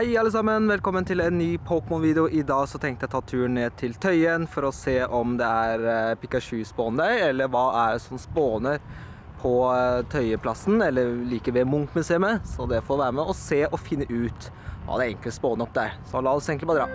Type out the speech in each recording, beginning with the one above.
Hei alle sammen, velkommen til en ny Pokémon-video. I dag så tenkte jeg ta turen ned til Tøyen for å se om det er Pikachu-spån der, eller hva er det som spåner på Tøyeplassen, eller like ved Munch-museet. Så det får være med å se og finne ut hva det egentlig spåner opp der. Så la oss egentlig bare dra.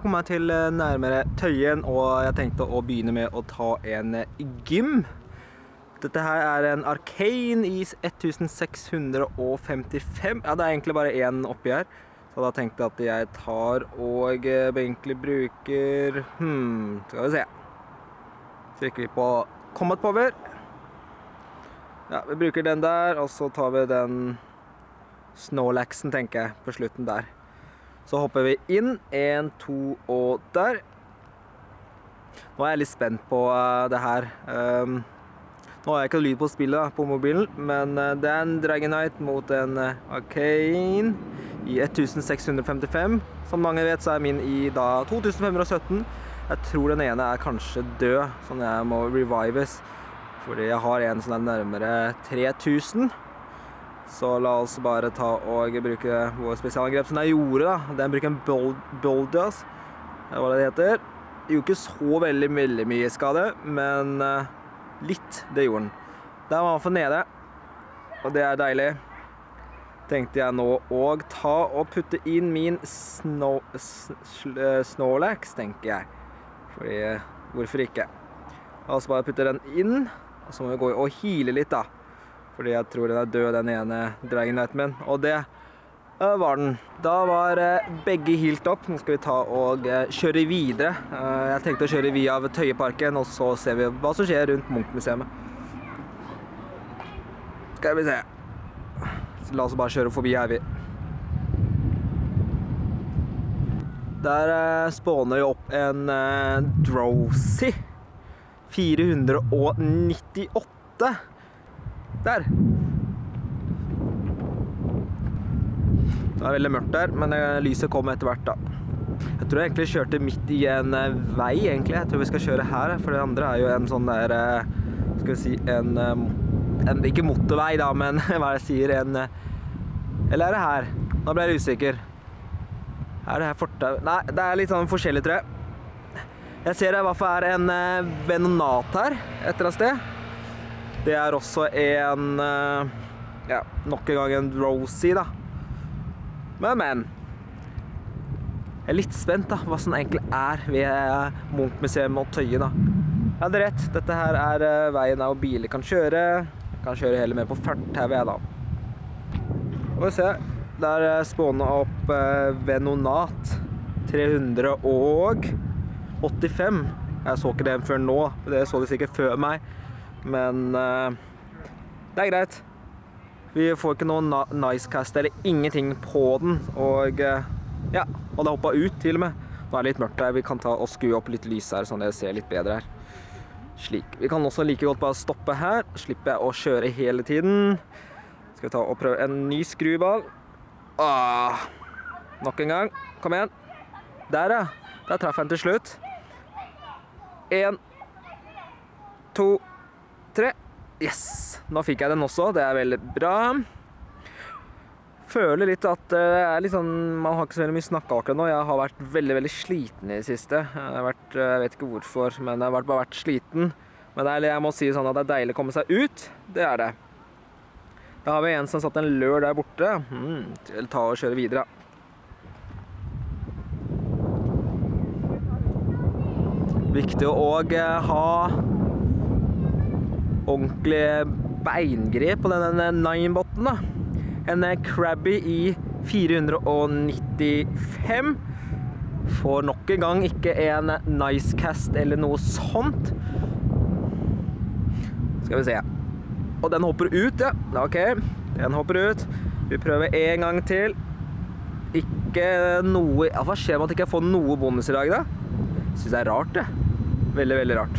Jeg kom meg til nærmere Tøyen, og jeg tenkte å begynne med å ta en gym. Dette her er en Arcane is 1655. Ja, det er egentlig bare en oppi her. Så da tenkte jeg at jeg tar og egentlig bruker... skal vi se. Trykker vi på Combat Power. Ja, vi bruker den der, og så tar vi den Snorlaxen, tenker jeg, på slutten der. Så hopper vi inn, 1, 2 og der. Nå er jeg litt spent på det her. Nå har jeg ikke lyd på spillet på mobilen, men det er en Dragonite mot en Arcane i 1655. Som mange vet så er min i da 2517. Jeg tror den ene er kanskje død, sånn jeg må revives. Fordi jeg har en som er nærmere 3000. Så la oss bare ta og bruke vår spesialangrep som jeg gjorde da. Den bruker en Bulldoze, det var det det heter. Det gjorde ikke så veldig mye skade, men litt, det gjorde den. Der var han for nede, og det er deilig. Tenkte jeg nå å ta og putte inn min Snorlax, tenker jeg. Fordi, hvorfor ikke? La oss bare putte den inn, og så må vi gå og heale litt da. Fordi jeg tror den er død, den ene Dragonite min. Og det var den. Da var begge healt opp. Nå skal vi ta og kjøre videre. Jeg tenkte å kjøre via Tøyeparken, og så ser vi hva som skjer rundt Munch-museet. Skal vi se. Så la oss bare kjøre forbi her vi. Der spåner jo opp en Drowzee. 498. Der! Det er veldig mørkt der, men lyset kom etter hvert da. Jeg tror jeg egentlig kjørte midt i en vei egentlig. Jeg tror vi skal kjøre her, for det andre er jo en sånn der, skal vi si, ikke motorvei da, men hva jeg sier, eller er det her? Nå ble jeg usikker. Er det her fortau? Nei, det er litt sånn forskjellig, tror jeg. Jeg ser det i hvert fall er en Venonat her, etter et sted. Det er også en, ja, nok en gang en Drowzee da. Men. Jeg er litt spent da, hva som egentlig er ved Munch-museet og Tøyen da. Ja, det er rett. Dette her er veien der biler kan kjøre. Jeg kan kjøre heller mer på fart her ved da. Og vi ser, der spåner opp Venonat 385. Jeg så ikke den før nå, det så de sikkert før meg. Men det er greit. Vi får ikke noen nicecast eller ingenting på den. Og ja, og det hoppet ut til og med. Nå er det litt mørkt her, vi kan ta og skru opp litt lys her, sånn at det ser litt bedre her. Slik. Vi kan også like godt bare stoppe her. Slipper jeg å kjøre hele tiden. Skal vi ta og prøve en ny skruball. Åh, nok en gang. Kom igjen. Der ja, der traff jeg den til slutt. 1, 2 3. Yes! Nå fikk jeg den også, det er veldig bra. Føler litt at det er litt sånn, man har ikke så veldig mye snakket akkurat nå. Jeg har vært veldig sliten i det siste. Jeg vet ikke hvorfor, men jeg har bare vært sliten. Men det er, jeg må si sånn at det er deilig å komme seg ut. Det er det. Da har vi en som satt en lør der borte. Ta og kjøre videre. Viktig å ha ordentlig beingrep på denne Ninebotten da. En Krabby i 495. Får nok en gang ikke en nicecast eller noe sånt. Skal vi se. Og den hopper ut, ja. Ok, den hopper ut. Vi prøver en gang til. Ikke noe... Ja, hva skjer med at jeg ikke får noe bonus i dag da? Synes det er rart det. Veldig rart.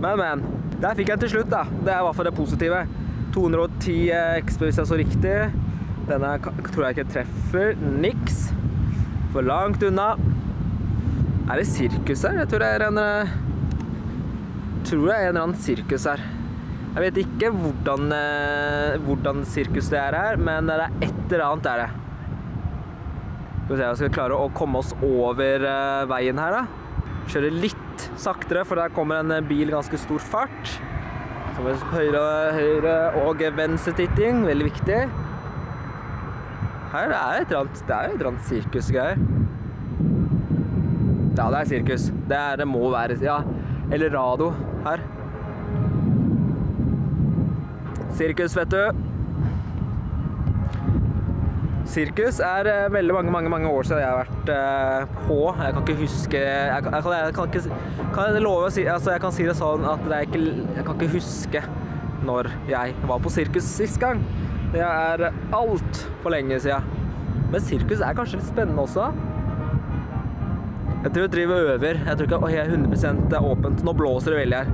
Men, der fikk jeg den til slutt da. Det er i hvert fall det positive. 210 XP hvis jeg så riktig. Denne tror jeg ikke treffer. Niks. For langt unna. Er det sirkus her? Jeg tror det er en eller annen sirkus her. Jeg vet ikke hvordan sirkus det er her, men det er et eller annet er det. Jeg skal klare å komme oss over veien her da. Kjøre litt saktere, for der kommer en bil ganske stor fart. Så vi skal høyre og venstretitting, veldig viktig. Her er det et eller annet sirkusgreier. Ja, det er sirkus. Det må være, ja. Eller radio her. Sirkus, vet du. Sirkus er veldig mange år siden jeg har vært på. Jeg kan ikke huske, jeg kan si det sånn at jeg kan ikke huske når jeg var på sirkus sist gang. Det er alt for lenge siden. Men sirkus er kanskje litt spennende også. Jeg tror jeg driver over. Jeg tror ikke jeg er 100% åpent. Nå blåser det veldig her.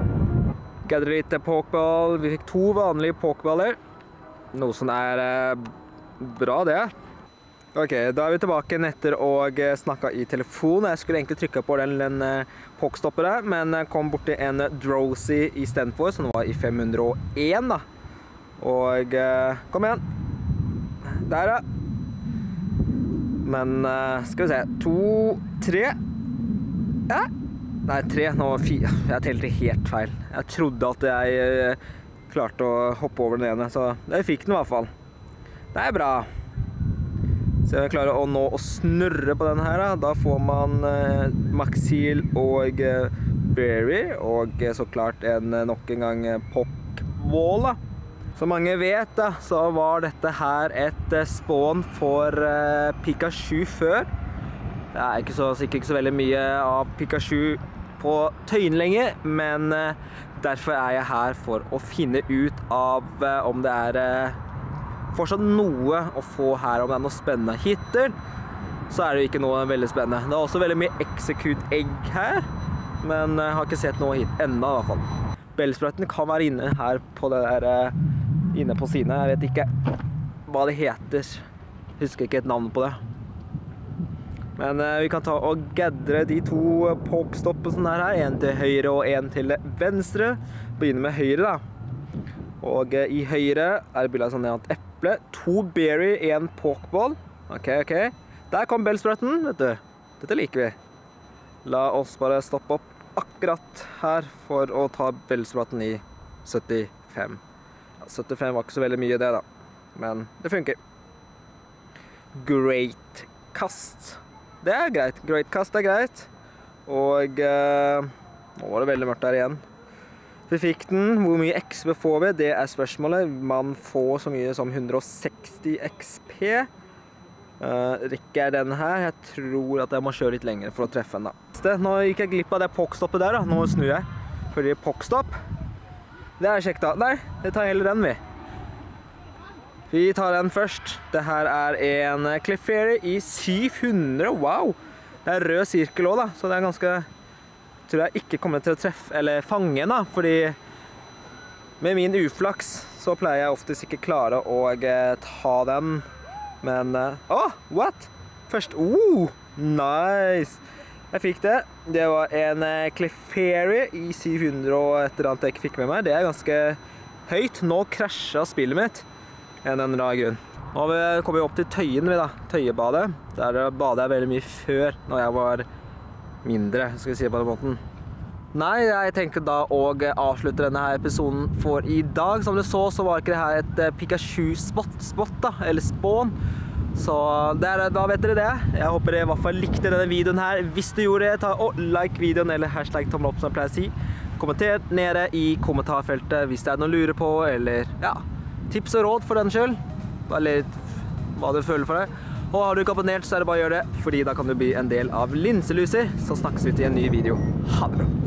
Gadder litt pokeball. Vi fikk 2 vanlige pokeballer. Noe som er bra det. Ok, da er vi tilbake etter og snakket i telefon. Jeg skulle egentlig trykke på den pokstopperen, men kom borti en Drowzee i stedet for, som var i 501 da. Og kom igjen. Der da. Men skal vi se. 2, 3. Ja. Nei, 3. Nå var 4. Jeg telte helt feil. Jeg trodde at jeg klarte å hoppe over den ene, så jeg fikk den i hvert fall. Det er bra. Så jeg klarer å nå å snurre på den her da. Da får man Maxil og Berry, og så klart nok en gang Pokeball da. Som mange vet da, så var dette her et spawn for Pikachu før. Det er sikkert ikke så veldig mye av Pikachu på Tøyen lenger, men derfor er jeg her for å finne ut av om det er fortsatt noe å få her, om det er noe spennende hitter, så er det ikke noe veldig spennende. Det er også veldig mye Exeggcute-egg her, men jeg har ikke sett noe hit enda i hvert fall. Bellspetten kan være inne her på det der, inne på sine, jeg vet ikke hva det heter. Husker ikke et navn på det. Men vi kan ta og gaddere de 2 popstoppene her, en til høyre og en til venstre. Begynner med høyre da. Og i høyre er det bildet sånn at 2 berry, 1 pokeball. Ok. Der kom Bellspetten, vet du. Dette liker vi. La oss bare stoppe opp akkurat her for å ta Bellspetten i 75. Ja, 75 var ikke så veldig mye det da. Men det funker. Great kast. Det er greit. Great kast er greit. Og nå var det veldig mørkt der igjen. Vi fikk den. Hvor mye XP får vi? Det er spørsmålet. Man får så mye som 160 XP. Rekker jeg den her? Jeg tror at jeg må kjøre litt lenger for å treffe den da. Nå gikk jeg glipp av det pokstoppet der da. Nå snur jeg. Fordi pokstopp. Det er kjekt da. Nei, det tar heller den vi. Vi tar den først. Dette er en Clefairy i 700. Wow! Det er rød sirkel også da. Så det er ganske... tror jeg ikke kommer til å treffe, eller fange da, fordi med min uflaks så pleier jeg oftest ikke klare å ta den, men, what? Først, nice! Jeg fikk det, det var en Clefairy i 700 og et eller annet jeg ikke fikk med meg, det er ganske høyt, nå krasjet spillet mitt, en eller annen grunn. Nå kommer vi opp til Tøyen da, Tøyebadet, der badet jeg veldig mye før, når jeg var mindre, skal vi si på den måten. Nei, jeg tenker da å avslutte denne her episoden for i dag. Som du så var ikke det her et Pikachu-spot da, eller spawn. Så da vet dere det. Jeg håper dere i hvert fall likte denne videoen her. Hvis du gjorde det, ta og like videoen, eller hashtag tommel opp som jeg pleier å si. Kommenter nede i kommentarfeltet hvis det er noe å lure på, eller ja, tips og råd for den skyld. Eller hva du føler for det. Og har du ikke abonnert, så er det bare å gjøre det, fordi da kan du bli en del av Linseluser, så snakkes vi ut i en ny video. Ha det bra!